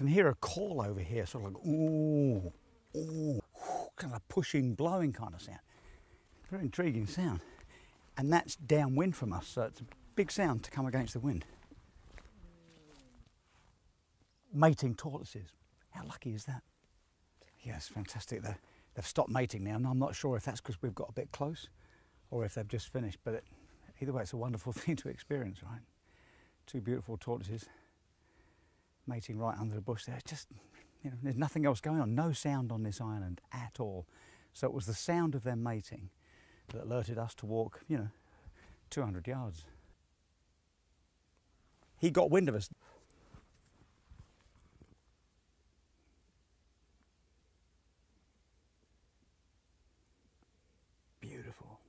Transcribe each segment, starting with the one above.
can hear a call over here, sort of like ooh, ooh, kind of pushing, blowing kind of sound. Very intriguing sound. And that's downwind from us, so it's a big sound to come against the wind. Mating tortoises. How lucky is that? Yes, fantastic. They've stopped mating now, and I'm not sure if that's because we've got a bit close or if they've just finished, but either way, it's a wonderful thing to experience, right? Two beautiful tortoises mating right under the bush there. It's just, you know, there's nothing else going on, no sound on this island at all. So it was the sound of their mating that alerted us to walk, you know, 200 yards. He got wind of us. Beautiful.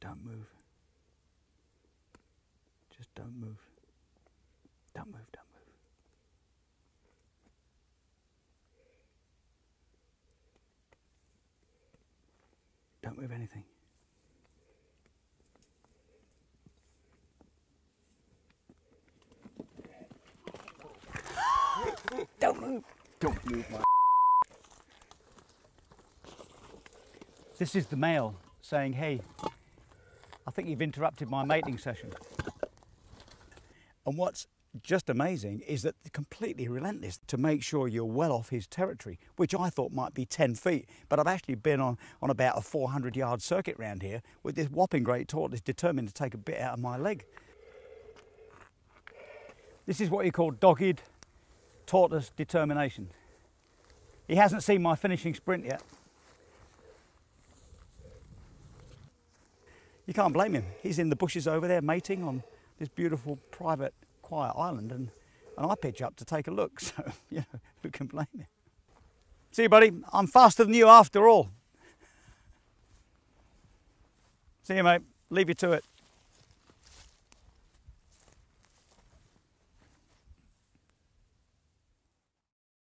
Don't move. Just don't move. Don't move, don't move. Don't move anything. Don't move. Don't move, my. This is the male saying, "Hey, I think you've interrupted my mating session." And what's just amazing is that they're completely relentless to make sure you're well off his territory, which I thought might be 10 feet, but I've actually been on about a 400-yard circuit round here with this whopping great tortoise determined to take a bit out of my leg. This is what you call dogged tortoise determination. He hasn't seen my finishing sprint yet. You can't blame him. He's in the bushes over there mating on this beautiful private quiet island, and I pitch up to take a look, so, you know, who can blame me? See you, buddy. I'm faster than you after all. See you, mate. Leave you to it.